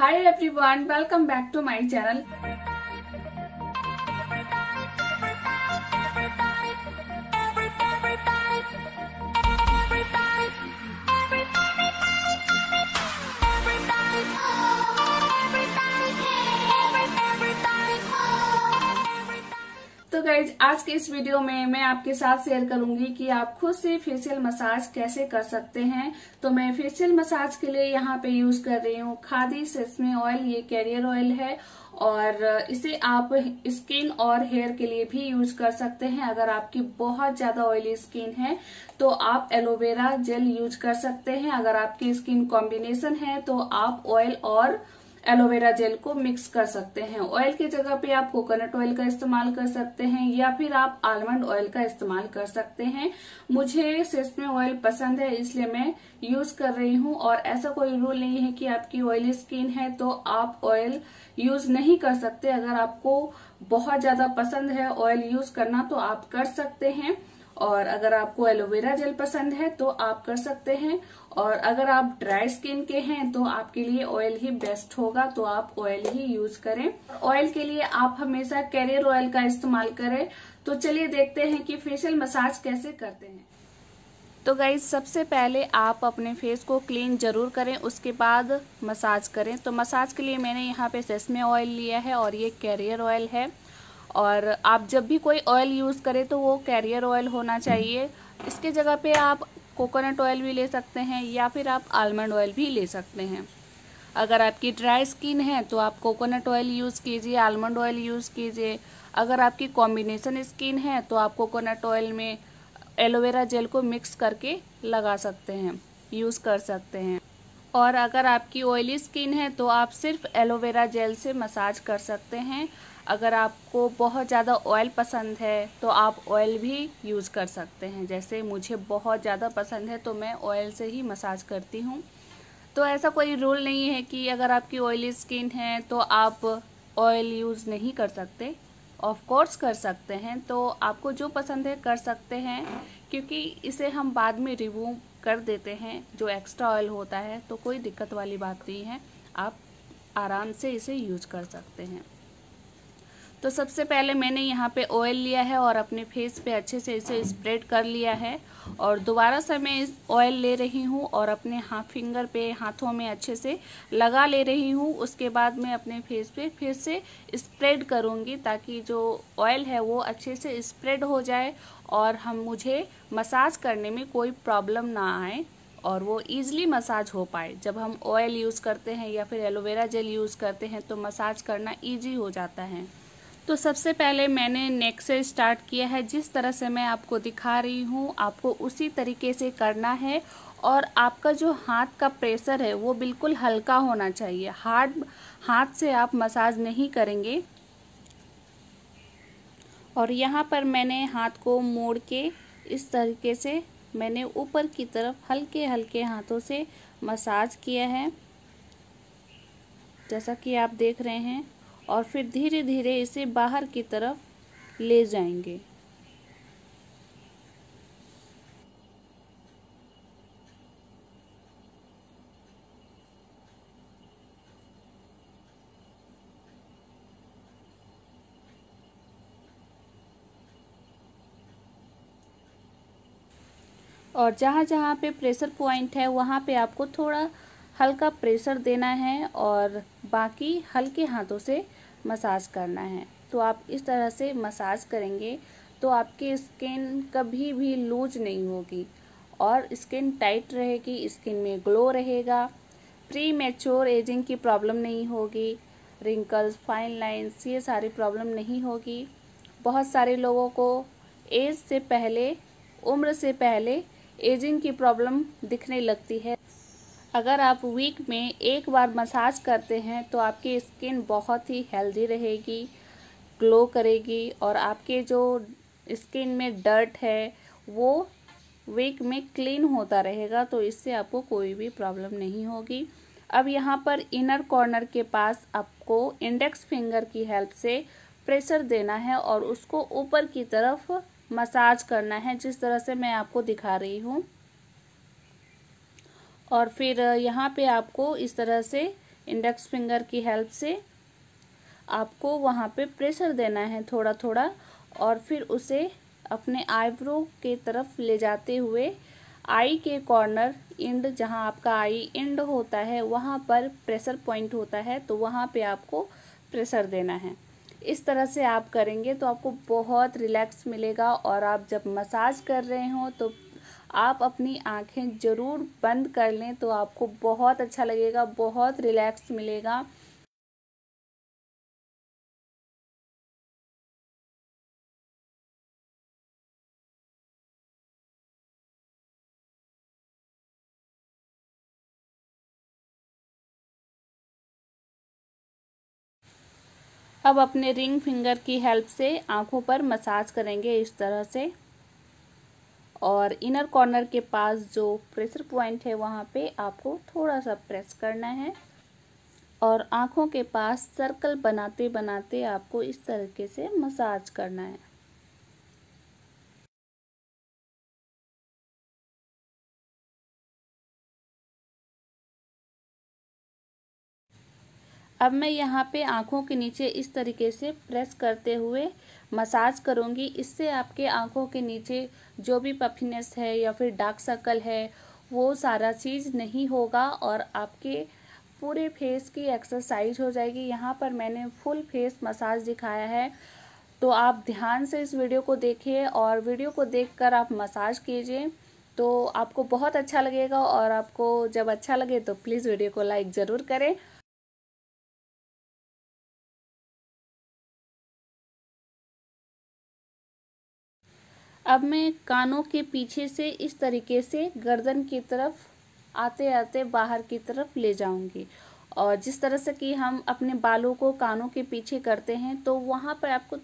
Hi everyone, welcome back to my channel. तो guys आज के इस वीडियो में मैं आपके साथ शेयर करूंगी कि आप खुद से फेशियल मसाज कैसे कर सकते हैं। तो मैं फेशियल मसाज के लिए यहाँ पे यूज कर रही हूँ खादी सेसमे ऑयल, ये कैरियर ऑयल है और इसे आप स्किन और हेयर के लिए भी यूज कर सकते हैं। अगर आपकी बहुत ज्यादा ऑयली स्किन है तो आप एलोवेरा जेल यूज कर सकते हैं। अगर आपकी स्किन कॉम्बिनेशन है तो आप ऑयल और एलोवेरा जेल को मिक्स कर सकते हैं। ऑयल की जगह पे आप कोकोनट ऑयल का इस्तेमाल कर सकते हैं या फिर आप आलमंड ऑयल का इस्तेमाल कर सकते हैं। मुझे सेसमे ऑयल पसंद है इसलिए मैं यूज कर रही हूँ और ऐसा कोई रूल नहीं है कि आपकी ऑयली स्किन है तो आप ऑयल यूज नहीं कर सकते। अगर आपको बहुत ज्यादा पसंद है ऑयल यूज करना तो आप कर सकते हैं, और अगर आपको एलोवेरा जेल पसंद है तो आप कर सकते हैं, और अगर आप ड्राई स्किन के हैं तो आपके लिए ऑयल ही बेस्ट होगा, तो आप ऑयल ही यूज करें। ऑयल के लिए आप हमेशा कैरियर ऑयल का इस्तेमाल करें। तो चलिए देखते हैं कि फेशियल मसाज कैसे करते हैं। तो गाइज सबसे पहले आप अपने फेस को क्लीन जरूर करें, उसके बाद मसाज करें। तो मसाज के लिए मैंने यहाँ पे सेसमे ऑयल लिया है और ये कैरियर ऑयल है, और आप जब भी कोई ऑयल यूज़ करें तो वो कैरियर ऑयल होना चाहिए। इसके जगह पे आप कोकोनट ऑयल भी ले सकते हैं या फिर आप आलमंड ऑयल भी ले सकते हैं। अगर आपकी ड्राई स्किन है तो आप कोकोनट ऑयल यूज़ कीजिए, आलमंड ऑयल यूज़ कीजिए। अगर आपकी कॉम्बिनेशन स्किन है तो आप कोकोनट ऑयल में एलोवेरा जेल को मिक्स करके लगा सकते हैं, यूज़ कर सकते हैं। और अगर आपकी ऑयली स्किन है तो आप सिर्फ एलोवेरा जेल से मसाज कर सकते हैं। अगर आपको बहुत ज़्यादा ऑयल पसंद है तो आप ऑयल भी यूज़ कर सकते हैं। जैसे मुझे बहुत ज़्यादा पसंद है तो मैं ऑयल से ही मसाज करती हूँ। तो ऐसा कोई रूल नहीं है कि अगर आपकी ऑयली स्किन है तो आप ऑयल यूज़ नहीं कर सकते। ऑफ कोर्स कर सकते हैं, तो आपको जो पसंद है कर सकते हैं, क्योंकि इसे हम बाद में रिमूव कर देते हैं जो एक्स्ट्रा ऑयल होता है। तो कोई दिक्कत वाली बात नहीं है, आप आराम से इसे यूज कर सकते हैं। तो सबसे पहले मैंने यहाँ पे ऑयल लिया है और अपने फेस पे अच्छे से इसे स्प्रेड कर लिया है, और दोबारा से मैं इस ऑयल ले रही हूँ और अपने फिंगर पे हाथों में अच्छे से लगा ले रही हूँ। उसके बाद मैं अपने फेस पे फिर से स्प्रेड करूँगी ताकि जो ऑयल है वो अच्छे से स्प्रेड हो जाए और मुझे मसाज करने में कोई प्रॉब्लम ना आए और वो ईज़िली मसाज हो पाए। जब हम ऑयल यूज़ करते हैं या फिर एलोवेरा जेल यूज़ करते हैं तो मसाज करना ईजी हो जाता है। तो सबसे पहले मैंने नेक से स्टार्ट किया है। जिस तरह से मैं आपको दिखा रही हूँ आपको उसी तरीके से करना है, और आपका जो हाथ का प्रेशर है वो बिल्कुल हल्का होना चाहिए। हार्ड हाथ से आप मसाज नहीं करेंगे। और यहाँ पर मैंने हाथ को मोड़ के इस तरीके से मैंने ऊपर की तरफ हल्के हल्के हाथों से मसाज किया है, जैसा कि आप देख रहे हैं, और फिर धीरे धीरे इसे बाहर की तरफ ले जाएंगे। और जहाँ जहाँ पे प्रेशर पॉइंट है वहाँ पे आपको थोड़ा हल्का प्रेशर देना है और बाकी हल्के हाथों से मसाज करना है। तो आप इस तरह से मसाज करेंगे तो आपकी स्किन कभी भी लूज नहीं होगी और स्किन टाइट रहेगी, स्किन में ग्लो रहेगा, प्री मैच्योर एजिंग की प्रॉब्लम नहीं होगी, रिंकल्स, फाइन लाइन्स, ये सारी प्रॉब्लम नहीं होगी। बहुत सारे लोगों को एज से पहले, उम्र से पहले एजिंग की प्रॉब्लम दिखने लगती है। अगर आप वीक में एक बार मसाज करते हैं तो आपकी स्किन बहुत ही हेल्दी रहेगी, ग्लो करेगी, और आपके जो स्किन में डर्ट है वो वीक में क्लीन होता रहेगा, तो इससे आपको कोई भी प्रॉब्लम नहीं होगी। अब यहाँ पर इनर कॉर्नर के पास आपको इंडेक्स फिंगर की हेल्प से प्रेशर देना है और उसको ऊपर की तरफ मसाज करना है, जिस तरह से मैं आपको दिखा रही हूँ। और फिर यहाँ पे आपको इस तरह से इंडेक्स फिंगर की हेल्प से आपको वहाँ पे प्रेशर देना है थोड़ा थोड़ा और फिर उसे अपने आईब्रो के तरफ ले जाते हुए आई के कॉर्नर इंड, जहाँ आपका आई इंड होता है वहाँ पर प्रेशर पॉइंट होता है, तो वहाँ पे आपको प्रेशर देना है। इस तरह से आप करेंगे तो आपको बहुत रिलैक्स मिलेगा। और आप जब मसाज कर रहे हो तो आप अपनी आँखें ज़रूर बंद कर लें, तो आपको बहुत अच्छा लगेगा, बहुत रिलैक्स मिलेगा। अब अपने रिंग फिंगर की हेल्प से आंखों पर मसाज करेंगे इस तरह से, और इनर कॉर्नर के पास जो प्रेशर पॉइंट है वहां पे आपको थोड़ा सा प्रेस करना है, और आंखों के पास सर्कल बनाते बनाते आपको इस तरीके से मसाज करना है। अब मैं यहाँ पे आँखों के नीचे इस तरीके से प्रेस करते हुए मसाज करूँगी। इससे आपके आँखों के नीचे जो भी पफीनेस है या फिर डार्क सर्कल है वो सारा चीज़ नहीं होगा और आपके पूरे फेस की एक्सरसाइज हो जाएगी। यहाँ पर मैंने फुल फेस मसाज दिखाया है, तो आप ध्यान से इस वीडियो को देखिए और वीडियो को देखकर आप मसाज कीजिए तो आपको बहुत अच्छा लगेगा। और आपको जब अच्छा लगे तो प्लीज़ वीडियो को लाइक ज़रूर करें। अब मैं कानों के पीछे से इस तरीके से गर्दन की तरफ आते आते बाहर की तरफ ले जाऊंगी, और जिस तरह से कि हम अपने बालों को कानों के पीछे करते हैं तो वहाँ पर आपको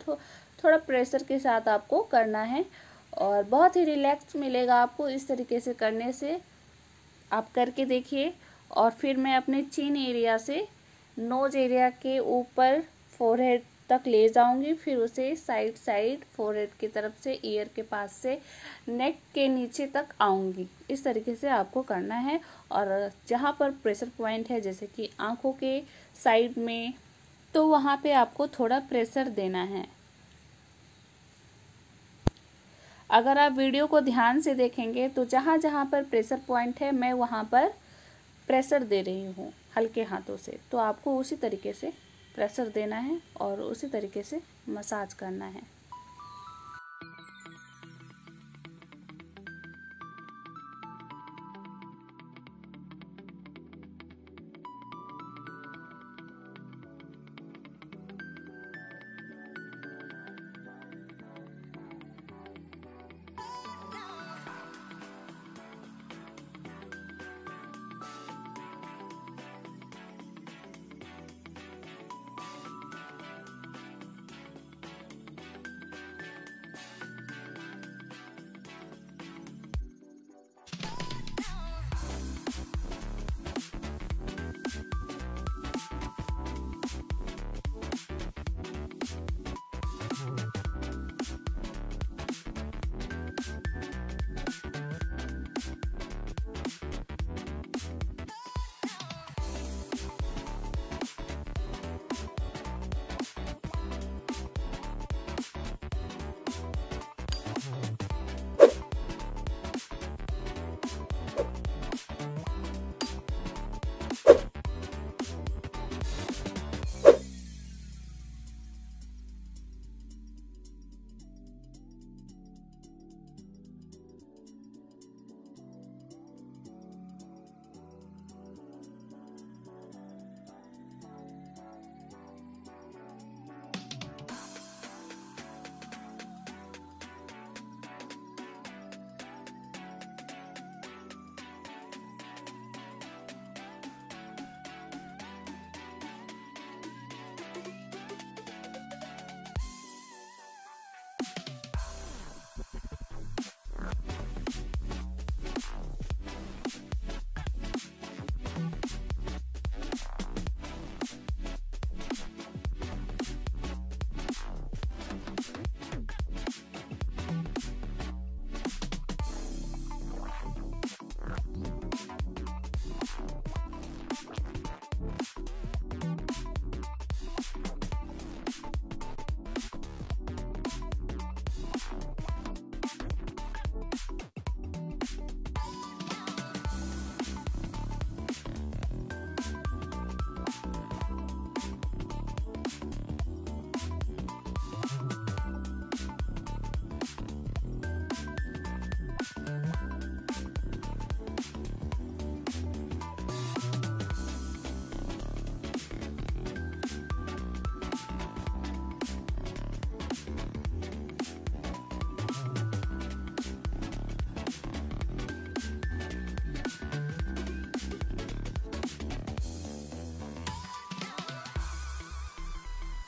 थोड़ा प्रेशर के साथ आपको करना है और बहुत ही रिलैक्स मिलेगा आपको। इस तरीके से करने से आप करके देखिए। और फिर मैं अपने चिन एरिया से नोज एरिया के ऊपर फोरहेड तक ले जाऊंगी, फिर उसे साइड साइड फोरहेड की तरफ से ईयर के पास से नेक के नीचे तक आऊंगी। इस तरीके से आपको करना है। और जहाँ पर प्रेशर पॉइंट है जैसे कि आँखों के साइड में, तो वहाँ पे आपको थोड़ा प्रेशर देना है। अगर आप वीडियो को ध्यान से देखेंगे तो जहाँ जहाँ पर प्रेशर पॉइंट है मैं वहाँ पर प्रेशर दे रही हूँ हल्के हाथों से, तो आपको उसी तरीके से प्रेशर देना है और उसी तरीके से मसाज करना है।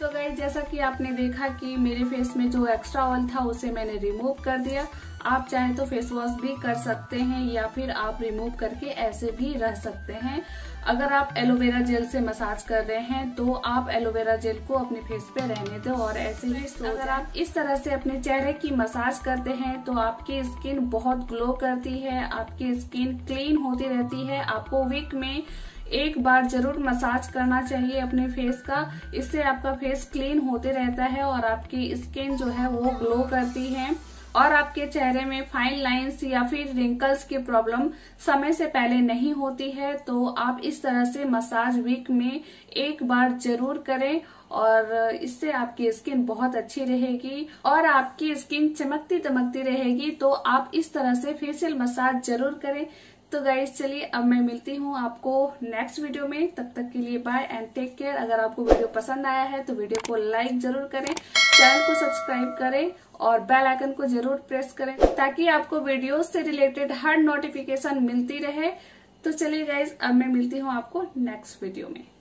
तो गाइस जैसा कि आपने देखा कि मेरे फेस में जो एक्स्ट्रा ऑयल था उसे मैंने रिमूव कर दिया। आप चाहे तो फेस वॉश भी कर सकते हैं या फिर आप रिमूव करके ऐसे भी रह सकते हैं। अगर आप एलोवेरा जेल से मसाज कर रहे हैं तो आप एलोवेरा जेल को अपने फेस पे रहने दो और ऐसे ही सो जाएं। अगर आप इस तरह से अपने चेहरे की मसाज करते हैं तो आपकी स्किन बहुत ग्लो करती है, आपकी स्किन क्लीन होती रहती है। आपको वीक में एक बार जरूर मसाज करना चाहिए अपने फेस का, इससे आपका फेस क्लीन होते रहता है और आपकी स्किन जो है वो ग्लो करती है और आपके चेहरे में फाइन लाइंस या फिर रिंकल्स की प्रॉब्लम समय से पहले नहीं होती है। तो आप इस तरह से मसाज वीक में एक बार जरूर करें और इससे आपकी स्किन बहुत अच्छी रहेगी और आपकी स्किन चमकती दमकती रहेगी। तो आप इस तरह से फेशियल मसाज जरूर करें। तो गाइज चलिए अब मैं मिलती हूँ आपको नेक्स्ट वीडियो में, तब तक के लिए बाय एंड टेक केयर। अगर आपको वीडियो पसंद आया है तो वीडियो को लाइक जरूर करें, चैनल को सब्सक्राइब करें और बेल आइकन को जरूर प्रेस करें ताकि आपको वीडियो से रिलेटेड हर नोटिफिकेशन मिलती रहे। तो चलिए गाइज अब मैं मिलती हूँ आपको नेक्स्ट वीडियो में।